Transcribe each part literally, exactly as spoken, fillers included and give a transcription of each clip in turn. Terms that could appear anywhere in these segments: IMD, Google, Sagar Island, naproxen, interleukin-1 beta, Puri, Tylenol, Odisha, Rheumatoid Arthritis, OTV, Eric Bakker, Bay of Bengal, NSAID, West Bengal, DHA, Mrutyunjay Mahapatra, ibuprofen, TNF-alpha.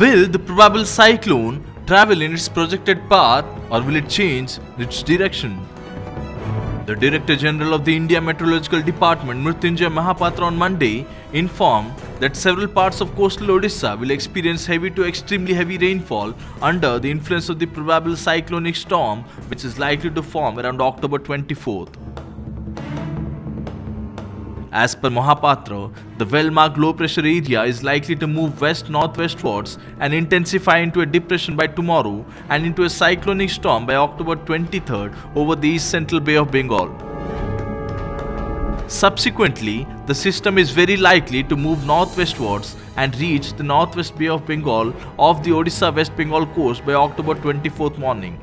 Will the probable cyclone travel in its projected path, or will it change its direction? The Director General of the India Meteorological Department, Mrutyunjay Mahapatra, on Monday informed that several parts of coastal Odisha will experience heavy to extremely heavy rainfall under the influence of the probable cyclonic storm, which is likely to form around October twenty-fourth. As per Mahapatra, the well-marked low-pressure area is likely to move west-northwestwards and intensify into a depression by tomorrow and into a cyclonic storm by October twenty-third over the east-central Bay of Bengal. Subsequently, the system is very likely to move northwestwards and reach the northwest Bay of Bengal off the Odisha-West Bengal coast by October twenty-fourth morning.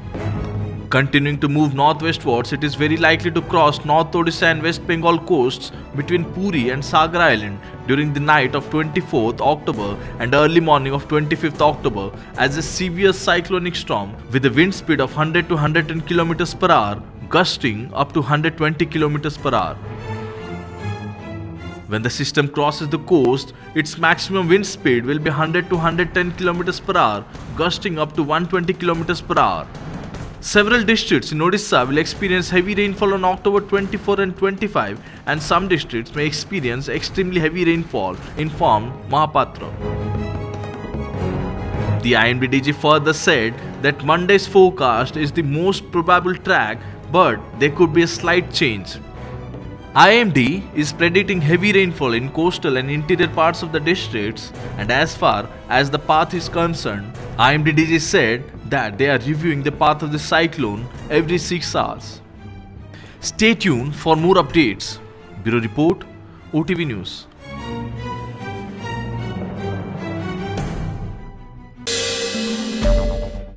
Continuing to move northwestwards, it is very likely to cross North Odisha and West Bengal coasts between Puri and Sagar Island during the night of twenty-fourth October and early morning of twenty-fifth October as a severe cyclonic storm with a wind speed of one hundred to one hundred ten kilometers per hour, gusting up to one hundred twenty kilometers per hour. When the system crosses the coast, its maximum wind speed will be one hundred to one hundred ten kilometers per hour, gusting up to one hundred twenty kilometers per hour. Several districts in Odisha will experience heavy rainfall on October twenty-fourth and twenty-fifth, and some districts may experience extremely heavy rainfall, informed Mahapatra. The I M D D G further said that Monday's forecast is the most probable track, but there could be a slight change. I M D is predicting heavy rainfall in coastal and interior parts of the districts, and as far as the path is concerned, I M D D G said that they are reviewing the path of the cyclone every six hours. Stay tuned for more updates. Bureau Report, O T V News.